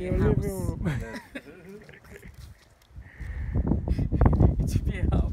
in your house. Living room. It should be a house.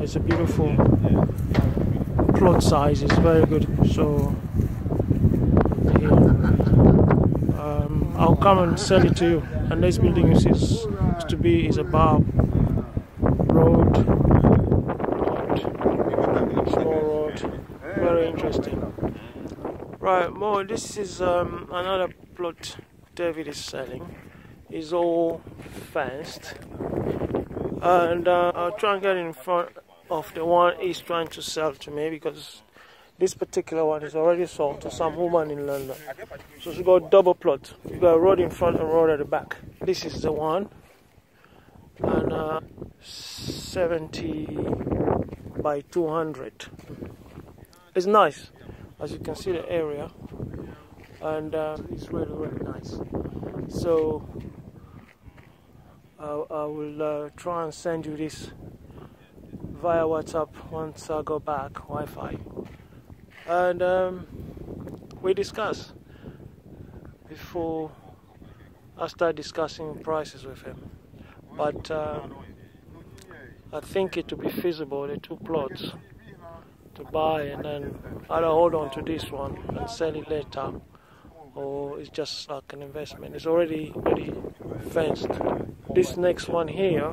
It's a beautiful plot size, it's very good. So yeah. I'll come and sell it to you. And this building is about road, very interesting. Right, Mo, this is another plot David is selling. It's all fenced. And I'll try and get in front of the one he's trying to sell to me, because this particular one is already sold to some woman in London. So she got double plot. You got a road in front and road at the back. This is the one, and 70 by 200. It's nice, as you can see the area, and it's really, really nice. So I will try and send you this via WhatsApp once I go back Wi-Fi, and we discuss before I start discussing prices with him. But I think it will be feasible, the two plots, to buy, and then either hold on to this one and sell it later, or it's just like an investment. It's already pretty fenced. This next one here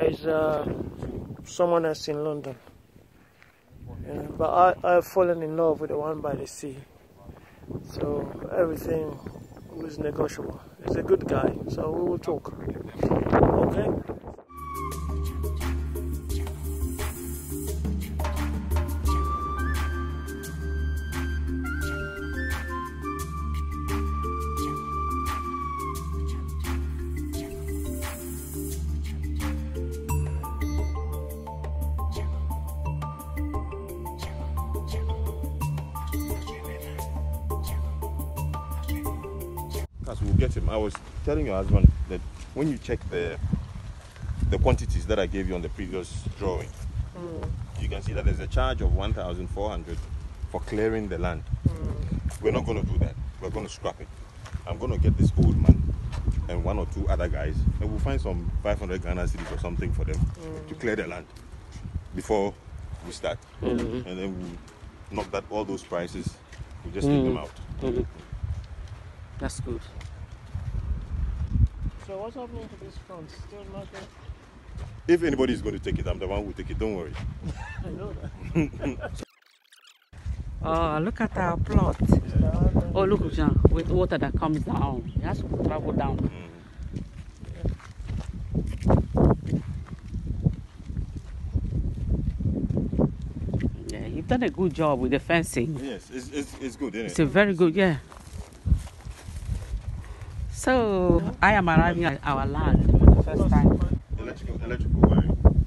is someone else in London, but I've fallen in love with the one by the sea, so everything was negotiable. He's a good guy, so we will talk, okay? I was telling your husband that when you check the quantities that I gave you on the previous drawing, you can see that there's a charge of 1,400 for clearing the land. We're not going to do that. We're going to scrap it. I'm going to get this old man and one or two other guys, and we'll find some 500 Ghana cedis or something for them to clear the land before we start. And then we'll knock that, all those prices, we'll just take them out. That's good. So what's happening to this front? Still nothing? If anybody's going to take it, I'm the one who take it, don't worry. I know that. Oh, look at our plot. Yeah. Oh, look, Jean, with water that comes down. It has to travel down. Yeah, you've done a good job with the fencing. Yes, it's good, isn't it? It's a very good, yeah. So, I am arriving at our land for the first time. Electrical wiring.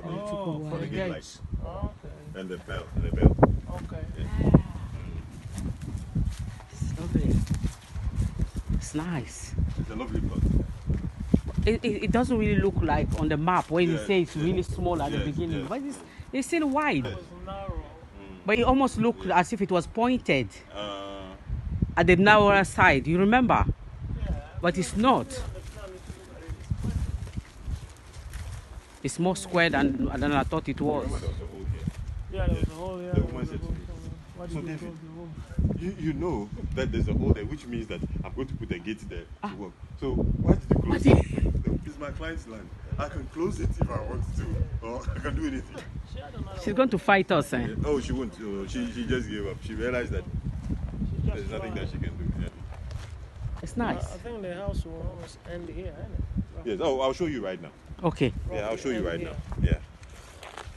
For the gate lights. Oh, okay. And the bell. Okay. Yeah. It's lovely. It's nice. It's a lovely plot. It doesn't really look like on the map when you say it's really small at the beginning. But it's still wide. It was narrow. But it almost looked as if it was pointed at the narrower side. You remember? But it's not. It's more square than I thought it was. Yeah, there was a hole here. So David, you know that there's a hole there, which means that I'm going to put a gate there to work. So why did you close it? It's my client's land. I can close it if I want to, or I can do anything. She's going to fight us, eh? Oh, she won't. She just gave up. She realized that there's nothing that she can do. It's nice. I think the house will almost end here, isn't it? Yes. Oh, I'll show you right now. Okay. Yeah, I'll show you right now. Yeah.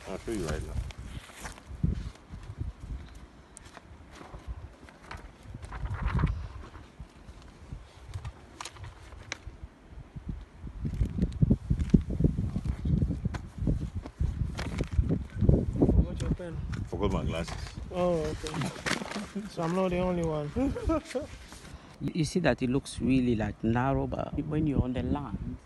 I'll show you right now. My glasses. Oh, okay. So I'm not the only one. You see that it looks really like narrow, but when you're on the land,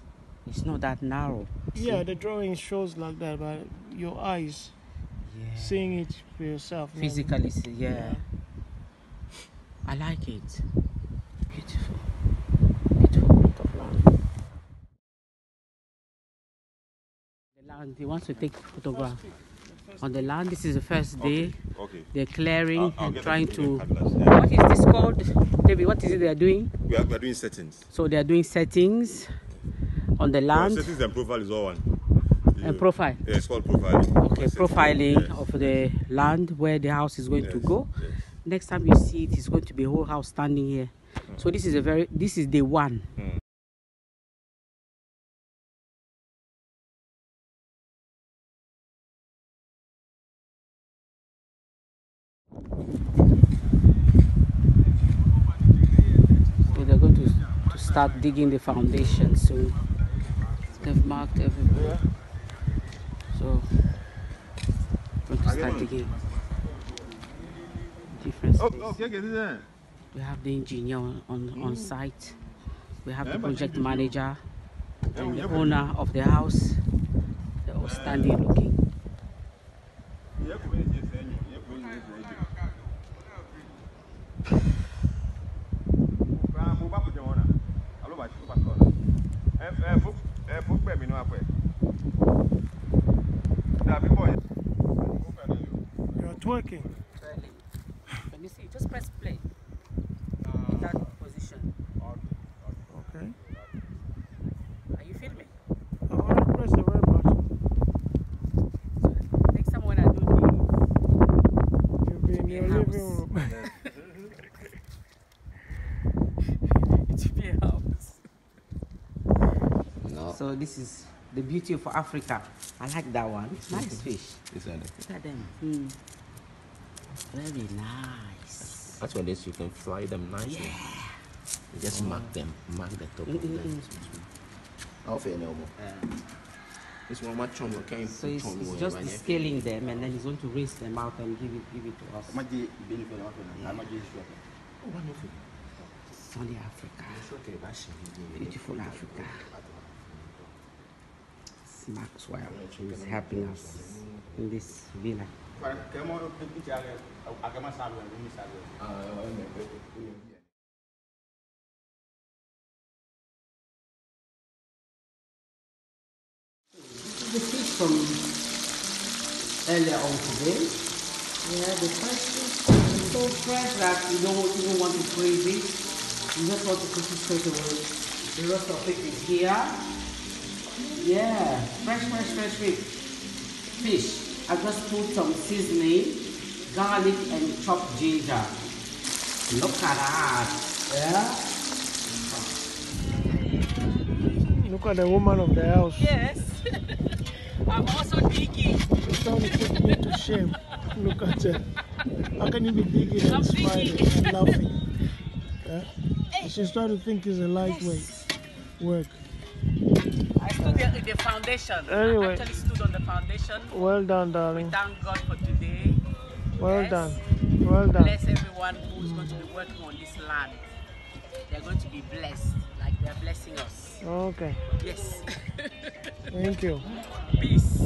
it's not that narrow. Yeah, the drawing shows like that, but your eyes, seeing it for yourself. Physically, yeah. I like it. Beautiful. Beautiful bit of land. The land, they want to take photographs. On the land, this is the first day. Okay. They're clearing and trying to. Yeah. What is this called, David? What is it they are doing? We are doing settings. So they are doing settings on the land. Well, settings and profile is all one. And profile. Yeah, it's called profiling. Okay, profiling of the land where the house is going to go. Yes. Next time you see it, it's going to be a whole house standing here. Mm. So this is This is day one. Mm. Start digging the foundation, so they've marked everywhere. So we're going to start digging. Different space. We have the engineer on site. We have the project manager and the owner of the house. They're all standing looking. Working. Let me see. Just press play in that position. Okay. Are you filming? I want to press the red button. So next time when I do this, you'll be in your living room. It should be a house. No. So this is the beauty of Africa. I like that one. Nice fish. Look at them. Mm. Very nice. That's what it is. You can fry them nicely. Yeah. Just mark them. Mark the top of them. I'll feel no more. This one much chum came. So it's just scaling them, and then he's going to rinse them out and give it to us. Oh, wonderful. Sunny Africa. Beautiful Africa. It's Maxwell who's helping us in this villa. The fish from earlier on today. Yeah, the fresh fish is so fresh that you don't even want to freeze it. You just want to cook it straight away. The rest of it is here. Yeah, fresh fish. I just put some seasoning, garlic and chopped ginger. Look at that. Yeah. Look at the woman of the house. Yes. I'm also digging. It's time to put me to shame. Look at her. How can you be digging and smiling and laughing? Yeah? She's trying to think it's a lightweight work. I stood there with the foundation. Anyway. I actually stood on the foundation. Well done, darling. We thank God for today. Well done. Well done. Bless everyone who's going to be working on this land. They're going to be blessed, like they're blessing us. Okay. Yes. Thank you. Peace.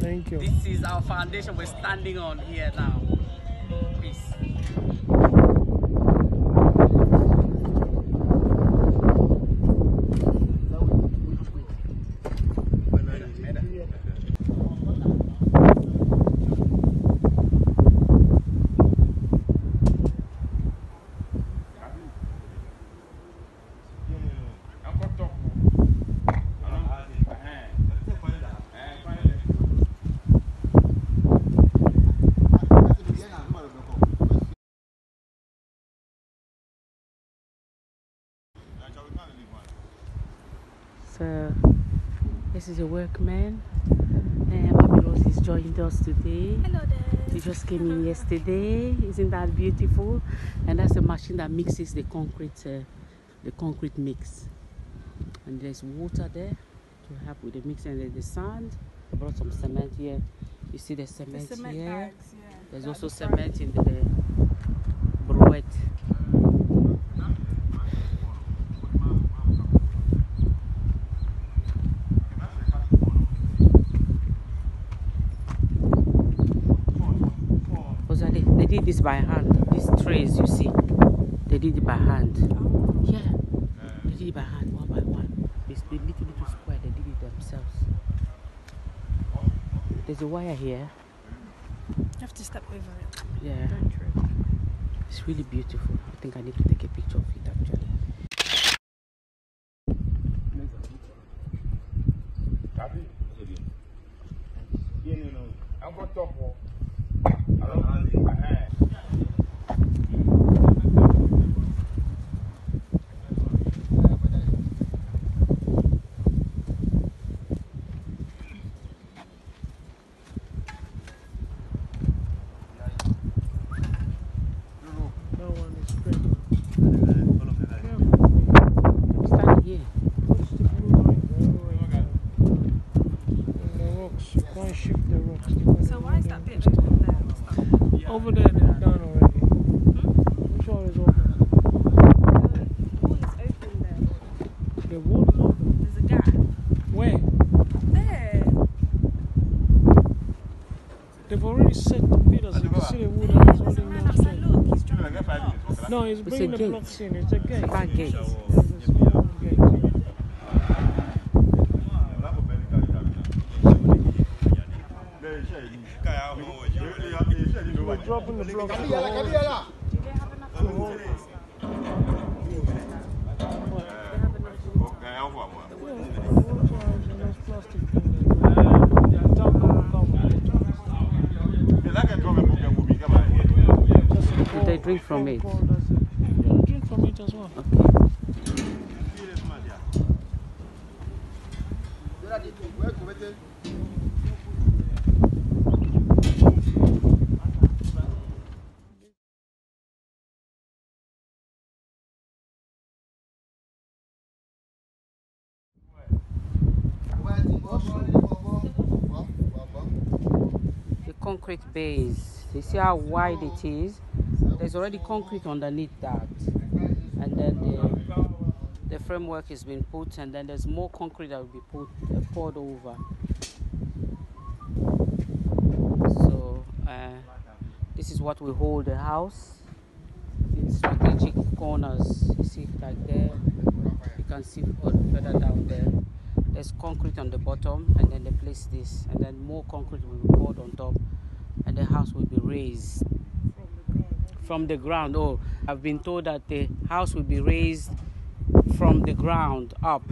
Thank you. This is our foundation we're standing on here now. Peace. So this is a workman, and Bobby Rose is joined us today. Hello there. He just came in yesterday. Isn't that beautiful? And that's the machine that mixes the concrete mix. And there's water there to help with the mix, and there's the sand. I brought some cement here. You see the cement, here. Bags, yeah. There's also cement in the brouette. They did this by hand. These trays, you see, they did it by hand. Yeah, they did it by hand, one by one. It's the little square. They did it themselves. There's a wire here. You have to step over it. Yeah. It's really beautiful. I think I need to take a picture of it actually. Over there, they're done already. Which one is open? The wall is open there. The wall is open? There's a gap. Where? There. They've already set the pillars. You can see the wood is already look. No, he's bringing the blocks in. It's a gate. It's a back gate. There's a small gate. Dropping the block. Do they have enough room? Do they drink from it? Yeah, they drink from it as well. Okay. Concrete base. You see how wide it is. There's already concrete underneath that, and then the framework has been put, and then there's more concrete that will be put poured over. So this is what we hold the house in strategic corners. You see it like there. You can see further down there. There's concrete on the bottom, and then they place this, and then more concrete will be poured on top, and the house will be raised from the ground. Oh, I've been told that the house will be raised from the ground up.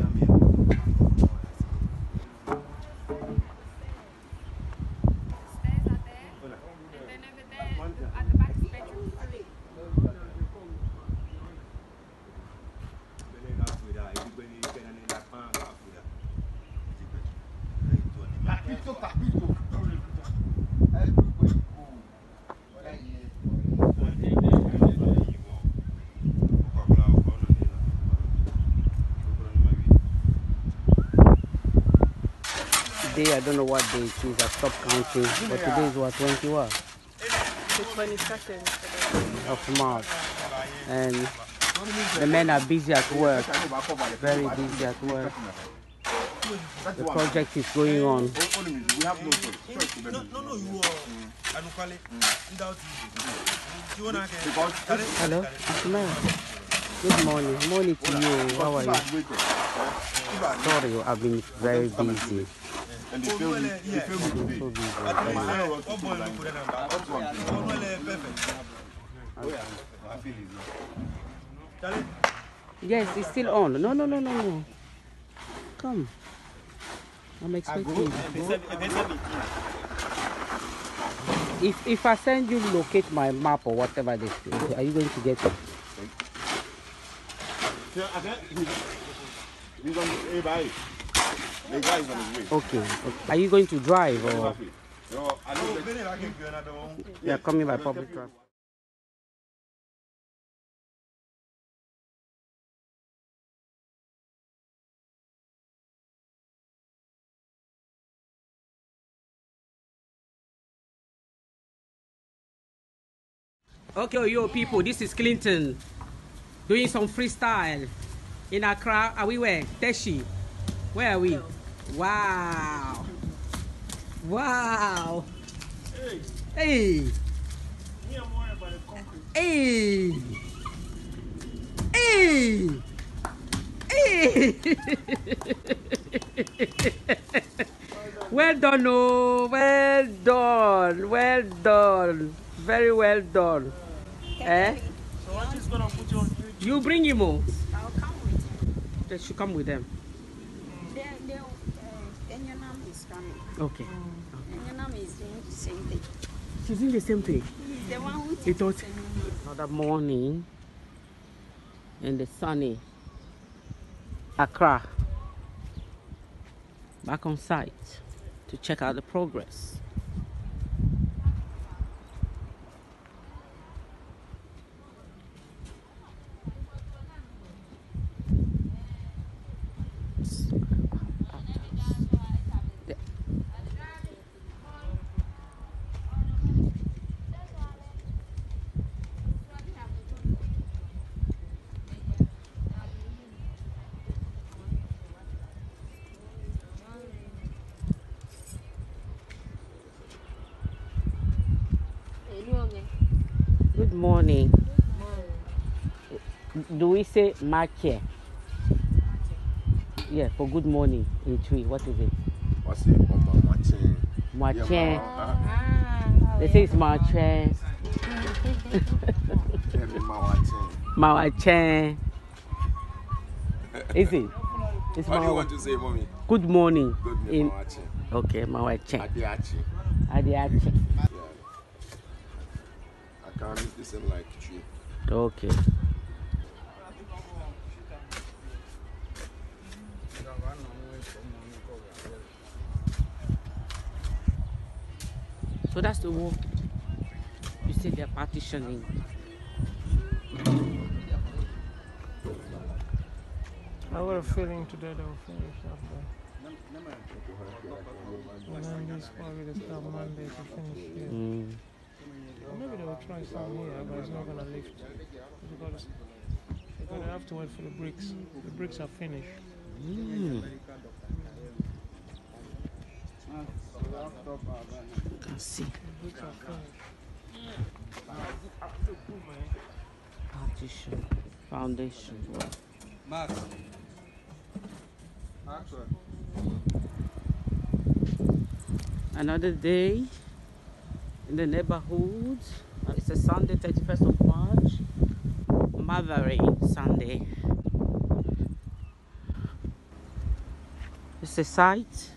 Today, I don't know what day it is, I stopped counting, but today is what, 21? The 22nd of March. And the men are busy at work, very busy at work. The project is going on. Hello? Good morning. Morning to you. How are you? Sorry, I've been very busy. And yes, it's still on. No. Come. I'm expecting you. If I send you locate my map or whatever this is, are you going to get it? He's on his way by. The guy is on his way. Okay. Are you going to drive or? Yeah, coming by public transport. Okay, yo people, this is Clinton doing some freestyle in Accra. Are we where? Teshi. Where are we? Wow. Wow. Hey. Hey. Hey. Hey. Well done, oh. Well done. Well done. Very well done. Eh? So what is gonna put you on YouTube? You bring him home. I'll come with him. They should come with them. Enyanam is coming. Okay. Enyanam is doing the same thing. She's doing the same thing? He's the one who did it. Another morning in the sunny Accra. Back on site to check out the progress. Good morning. Do we say Mache? Yeah, for good morning in Twi. What is it? I say Mache. They say it's Mache. Mache. Is it? It's what do you want to say, mommy? Good morning. Good morning. Okay, Mache. Adiache. Okay. So that's the wall. You see they're partitioning. I got a feeling today they will finish up there. And then this probably the start Monday to finish here. Maybe they will try some here, but it's not going to lift. They're going to have to wait for the bricks. The bricks are finished. You can see. The bricks are finished. Partition. Foundation. Max. Maxwell. Another day. In the neighborhood, it's a Sunday, 31st of March, Mothering Sunday. It's a site.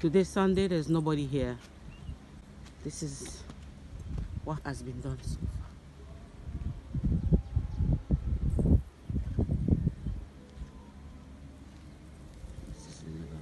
Today, Sunday, there's nobody here. This is what has been done so far. This is the neighborhood.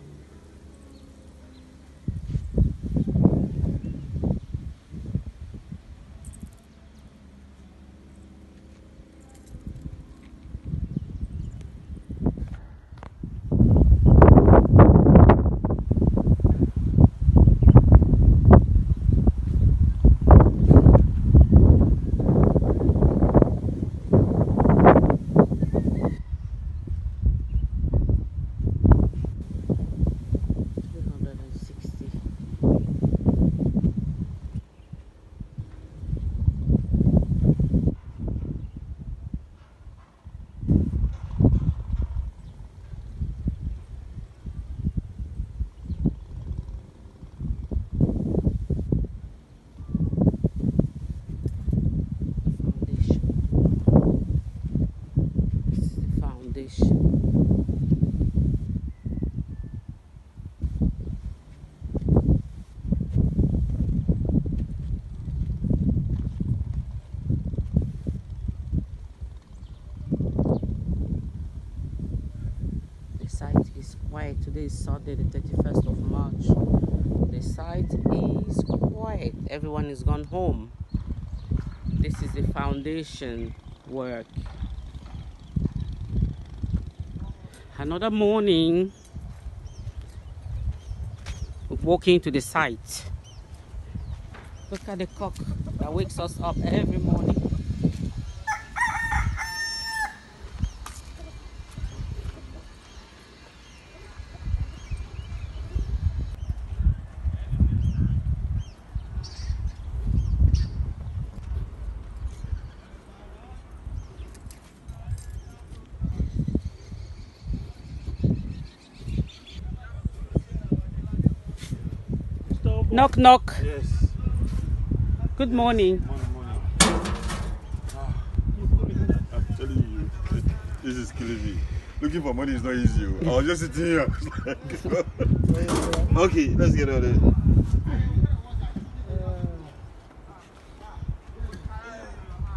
quiet. Today is Saturday, the 31st of March. The site is quiet. Everyone is gone home. This is the foundation work. Another morning, walking to the site. Look at the cock that wakes us up every morning. Knock, knock. Yes. Good morning. Morning. I'm telling you, this is killing me. Looking for money is not easy. I was just sitting here. Okay, let's get out of it.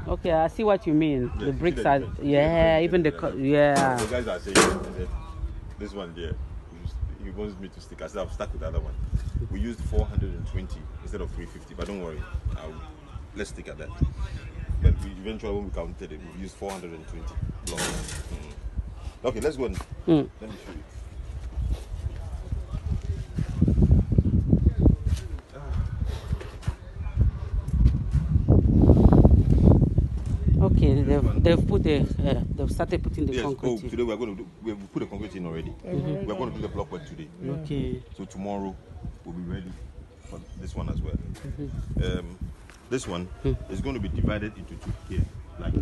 Okay, I see what you mean. Yes, the bricks are, yeah, even the, yeah. The guys are saying, this one there, he wants me to stick. I said, I'm stuck with the other one. We used 420 instead of 350, but don't worry, let's stick at that. But we eventually, when we counted it, we used 420 blocks. Okay, let's go on. Let me show you. Okay, they've started putting the concrete. Oh, today we are going to do, we've put the concrete in already. We are going to do the block work today. Okay. So tomorrow we'll be ready for this one as well. This one is going to be divided into two here. Like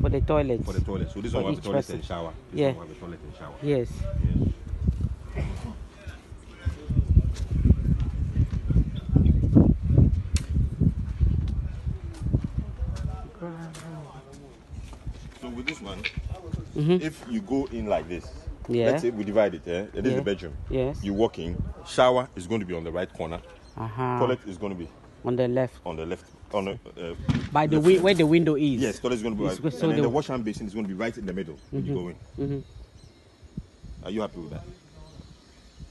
for the toilet. For the toilet. So this one will have a toilet and shower. This one will have a toilet and shower. Yes. If you go in like this, let's say we divide it, and this is the bedroom. You walk in, shower is going to be on the right corner. Toilet is going to be on the left. By the way, where the window is. Yes, toilet is going to be right. So and then the wash hand basin is going to be right in the middle when you go in. Are you happy with that?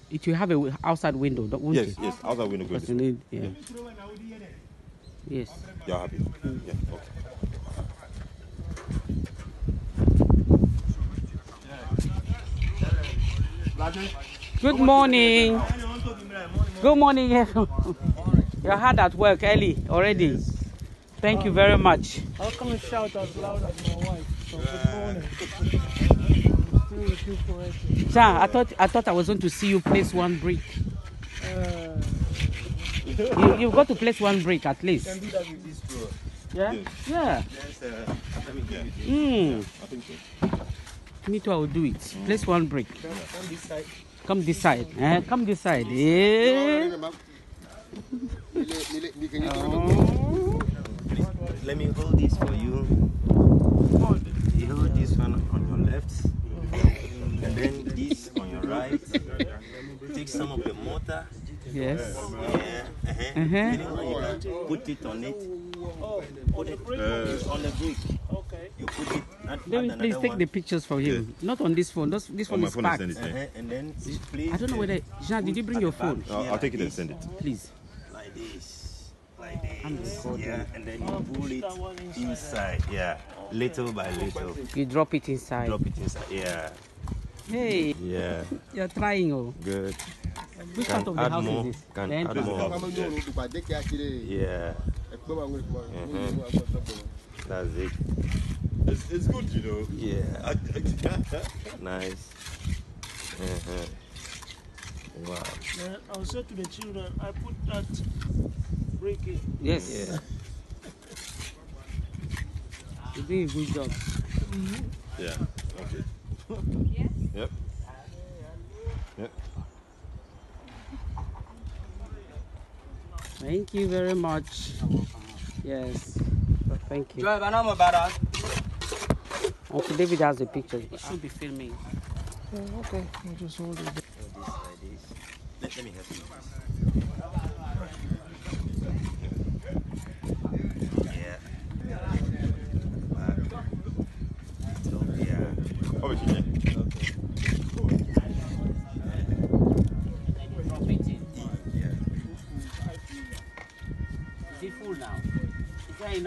It will have an outside window, won't it? Yes, outside window. Yes. You're happy. Yeah. Okay. Good morning. Good morning. You're hard at work early already. Thank you very much. How come you shout as loud as my wife? So good morning. Sir, I thought I was going to see you place one brick. You've got to place one brick at least. You can do that with this drawer. Yeah? Yeah. Let me get it. I think so. Me too, I will do it. Place one brick. Come this side. Come this side. Come this side. Let me hold this for you. You hold this one on your left. And then this on your right. Take some of the mortar. Yes. Put it on it. Put it on the brick. Okay. You put it. David, please take the pictures for him. Not on this phone. This phone is packed. And then I don't know whether... Jean, did you bring your phone? I'll take it and send it. Please. Like this. Like this. Yeah. And then you pull it inside. Yeah. Little by little. You drop it inside. Drop it inside. Yeah. Hey. Yeah. You're trying, oh. Good. Which part of the house is this? The entrance. Yeah. That's it. It's good, you know. Yeah. Nice. Wow. Yeah, I'll say to the children, I put that brick in. Yes. Yeah. You're doing a good job. Yeah. Okay. Yes? Yep. Yep. Thank you very much. Yes. Thank you. Drive, I know about us. Okay, David has the pictures. He should be filming. Oh, okay, I'll just hold it. Let me help you. Yeah. Oh, yeah. Okay.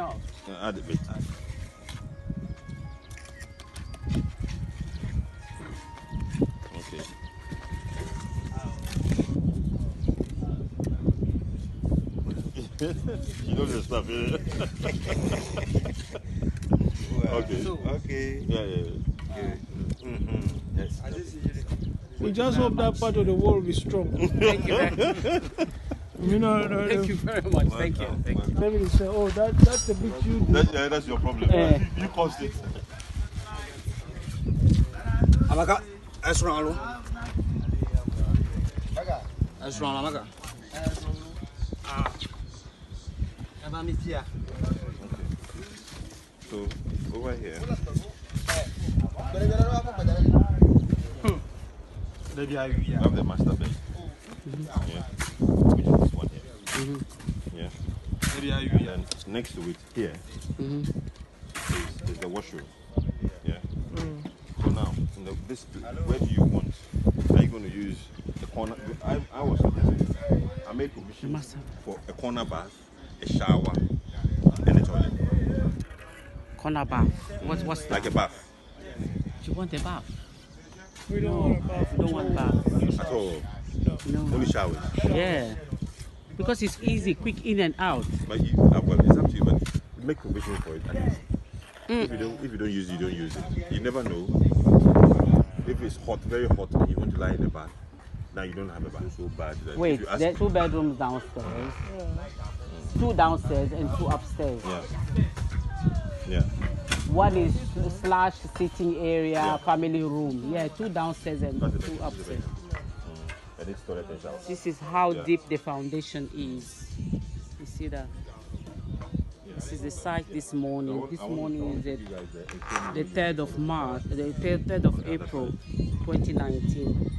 now. Add a bit. Okay. She knows the stuff. Okay. So, okay. Yeah. Okay. Mm-hmm. Yes. We just hope that part of the world will be strong. Thank you very much. You know, thank you very much. Thank you. Thank you. Maybe they say, oh, that's a bit you do. That's your problem. You caused it. Amaka, Amaka. So, over here. I have the master bed. Which is this one here. Yeah. And then next to it here is the washroom. Yeah. So now, in this, where do you want? Are you going to use the corner? I was suggesting, I made provision for a corner bath, a shower, and a toilet. Corner bath? What's like a bath. Do you want a bath? We don't want a bath. Don't want bath. At all. No. Only showers. Yeah. Because it's easy, quick in and out. But you, well, it's up to you, man. Make provision for it. If you don't use it, you don't use it. You never know. If it's hot, very hot, and you want to lie in the bath, now you don't have a bath. So bad. Wait, there are 2 bedrooms downstairs, 2 downstairs and 2 upstairs. Yeah. One is slash sitting area, family room. Yeah, 2 downstairs and 2 upstairs. This is how deep the foundation is. You see that? This is the site this morning. This morning is the 3rd of April, 2019.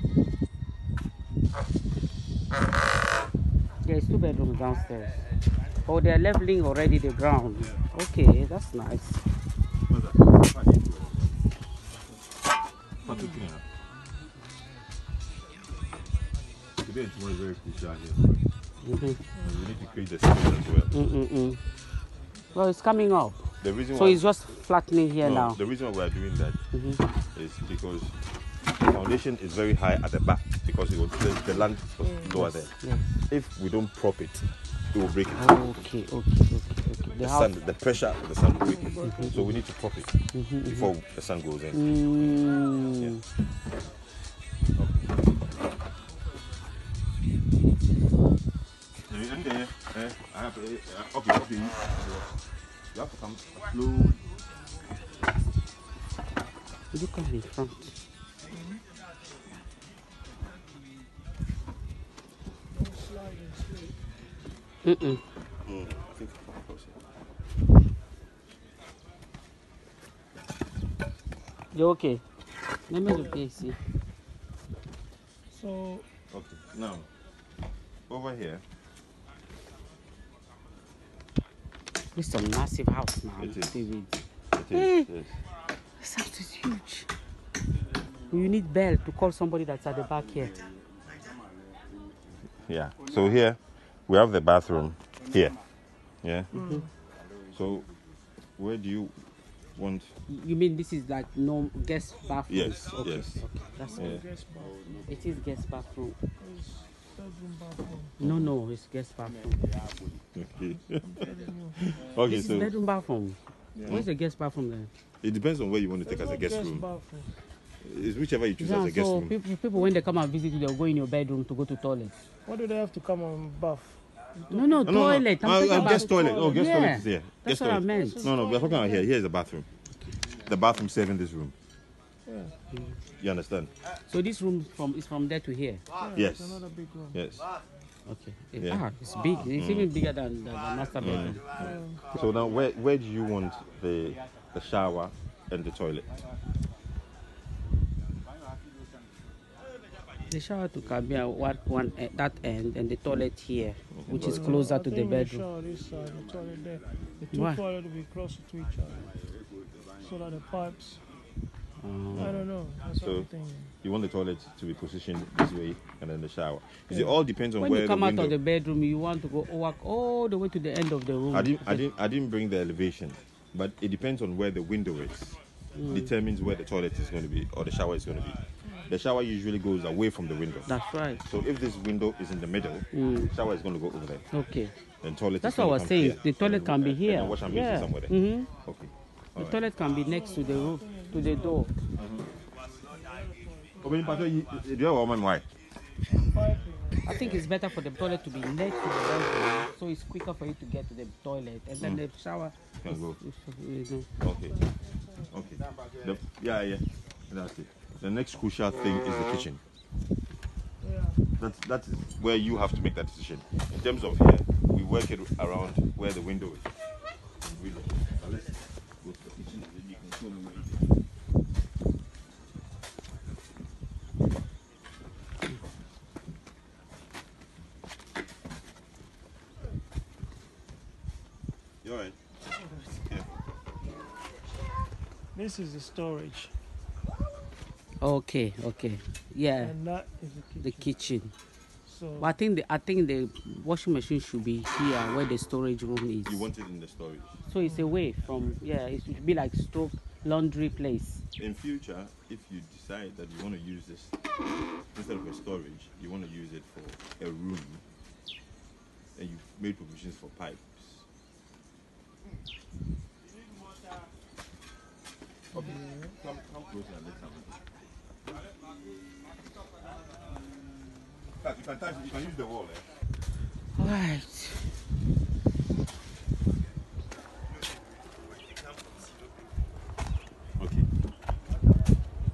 There's 2 bedrooms downstairs. Oh, they're leveling already the ground. Okay, that's nice. It's very crucial here. We need to create the space as well. Well, it's coming up. The reason why it's just flattening here now. The reason why we are doing that is because the foundation is very high at the back because it was, the land was lower there. Yes. If we don't prop it, it will break it. Okay. The pressure of the sun will break it. So we need to prop it before the sun goes in. Okay. You have to come slow. Look at the front. I think it's from across here. You okay? Let me look here, see. So. Okay. Now, over here. It's a massive house now. It is. This house is huge. You need bell to call somebody that's at the back here. Yeah. So here we have the bathroom here. Yeah. So where do you want? You mean this is like no guest bathroom? Yes. Okay. Yes. Okay. That's good. Yeah. It is guest bathroom. No, it's guest bathroom. Okay, so bedroom bathroom. Yeah. Where's the guest bathroom then? It depends on where you want to take as a guest room. It's whichever you choose as a guest room. People when they come and visit you, they'll go in your bedroom to go to toilet. Why do they have to come and bath? No, toilet. I'm guest toilet. Oh, guest toilet is here. That's what I meant. No, we're talking about here. Here's the bathroom. The bathroom serving this room. Yeah. You understand? So this room is from there to here? Yes. It's another big room. Yes. Okay. It's big. It's even bigger than the master bedroom. Yeah. So now where do you want the shower and the toilet? The shower to come here that end and the toilet here, which is closer to the bedroom. The toilet there. The two toilets will be closer to each other. So that the pipes I don't know. That's so what you want the toilet to be positioned this way and then the shower. Because it all depends on when where you come the out of the bedroom, you want to go walk all the way to the end of the room. I didn't bring the elevation, but it depends on where the window is. Determines where the toilet is going to be or the shower is going to be. The shower usually goes away from the window. That's right. So if this window is in the middle, the shower is going to go over there. Okay. Then toilet. That's what I was saying. Here. The toilet can be here. And wash and basin somewhere there. Okay. All the toilet can be next to the roof, to the door. I think it's better for the toilet to be next to the bedroom, so it's quicker for you to get to the toilet, and then the shower can go. Okay. Yeah. That's it. The next crucial thing is the kitchen. That is where you have to make that decision. In terms of here, we work it around where the window is. Now let's go to the kitchen and you can show me where it is. This is the storage. Okay. Yeah. And that is the kitchen. So but I think the washing machine should be here where the storage room is. You want it in the storage. So it's away from it should be like stroke laundry place. In future, if you decide that you want to use this instead of a storage, you want to use it for a room and you've made provisions for pipes. Okay. Come closer and let's have it. You can use the wall, eh? All right. Okay.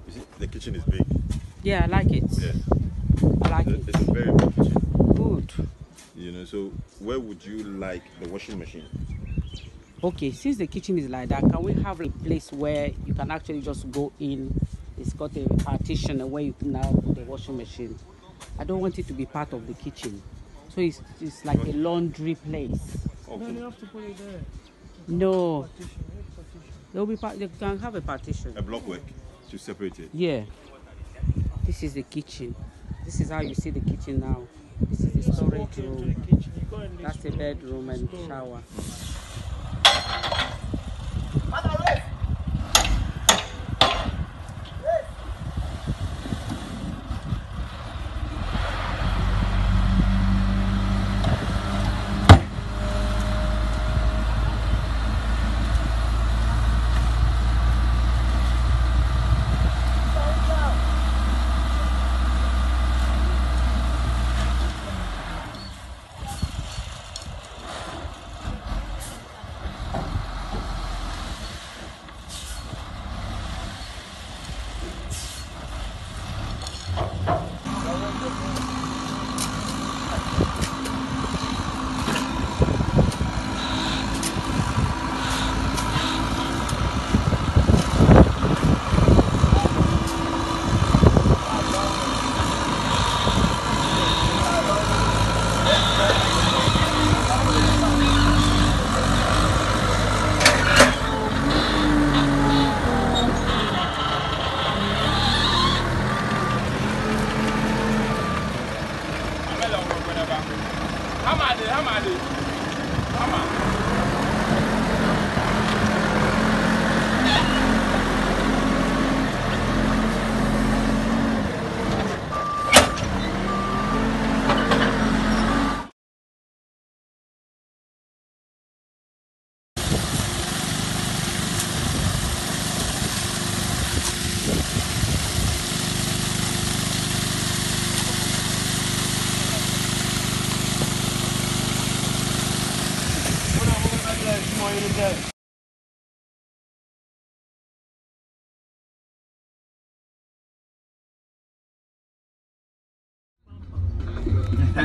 You see, the kitchen is big. Yeah, I like it. Yeah. I like it. It's a very big kitchen. Good. You know, so where would you like the washing machine? Okay, since the kitchen is like that, can we have a place where you can actually just go in? It's got a partition where you can now put the washing machine. I don't want it to be part of the kitchen. So it's like a laundry place. Okay. No, you have to put it there. No. They can have a partition. A block work to separate it. Yeah. This is the kitchen. This is how you see the kitchen now. This is the storage room. That's the bedroom and shower.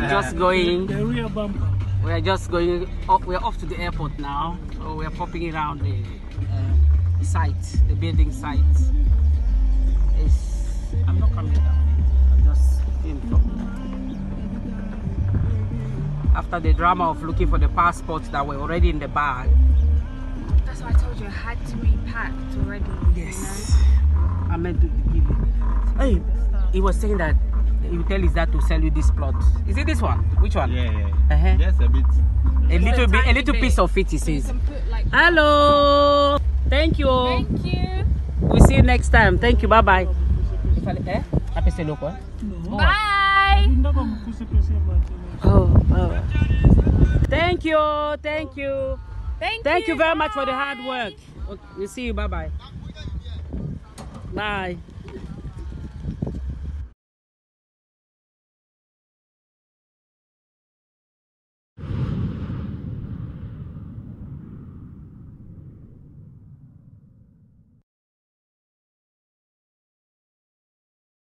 Just going. The rear bumper. We are just going. We are off to the airport now. So we are popping around the site, the building site. I'm not coming down. I'm just in front. After the drama of looking for the passports that were already in the bag. That's why I told you I had to be packed already. Yes. You know? Ahmed to give you. Hey, he was saying that you tell his dad to sell you this plot. Is it this one? Which one? Yeah, yeah. Yes, a bit. A little bit. Piece of it, he says. Like hello. Thank you. Thank you. We'll see you next time. Thank you. Bye-bye. Bye. Oh, wow. Thank you. Thank you. Thank you very much for the hard work. Okay, we'll see you. Bye-bye. Bye.